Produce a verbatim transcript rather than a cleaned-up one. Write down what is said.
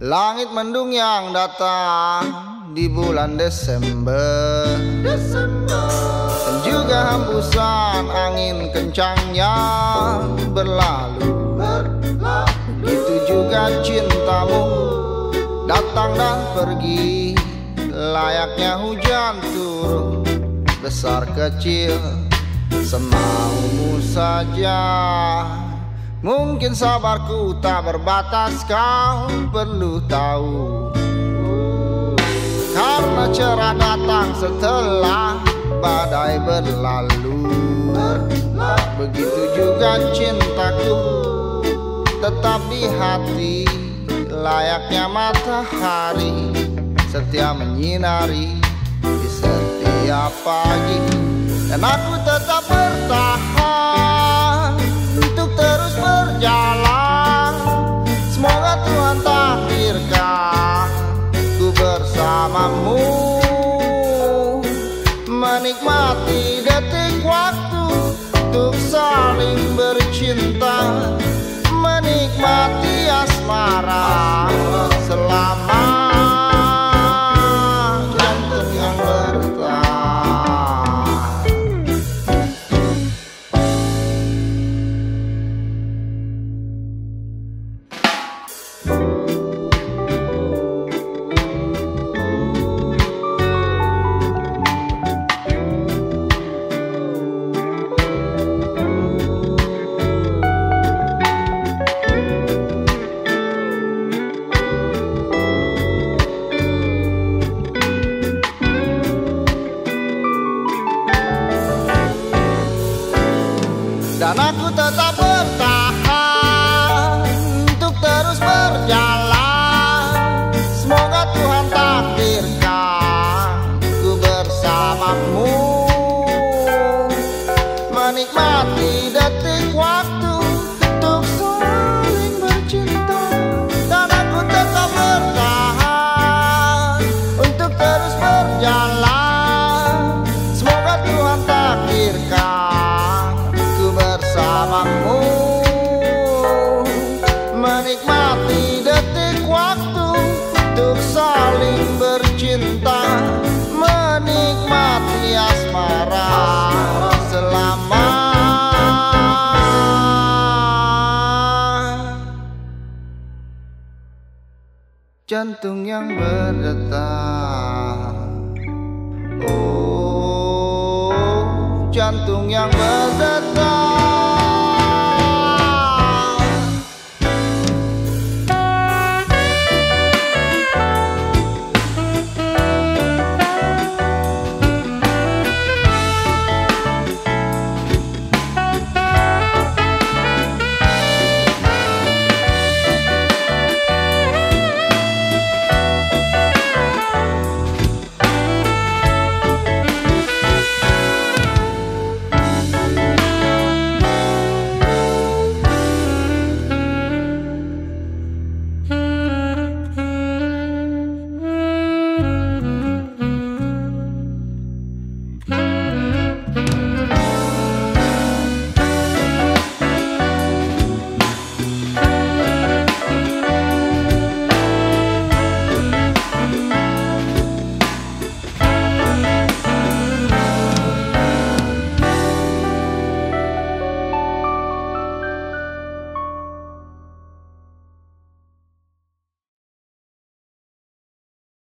Langit mendung yang datang di bulan Desember, Desember. Dan juga hembusan angin kencangnya berlalu, berlalu. Itu juga cintamu datang dan pergi, layaknya hujan turun, besar kecil semaumu saja. Mungkin sabarku tak berbatas, kau perlu tahu, karena cerah datang setelah badai berlalu. Begitu juga cintaku tetap di hati, layaknya matahari setia menyinari di setiap pagi. Dan aku tetap bertahan untuk terus berjalan, semoga Tuhan takdirkan ku bersamamu, menikmati detik waktu untuk saling bercinta, menikmati asmara selama jantung yang bertahan. Dan aku tetap bertahan untuk terus berjalan, semoga Tuhan takdirkan ku bersamamu, menikmati detik waktu untuk saling bercinta. Dan aku tetap bertahan untuk terus berjalan, semoga Tuhan takdirkan bersamamu, menikmati detik waktu untuk saling bercinta, menikmati asmara selama jantung yang berdetak. Oh, jantung yang berdetak.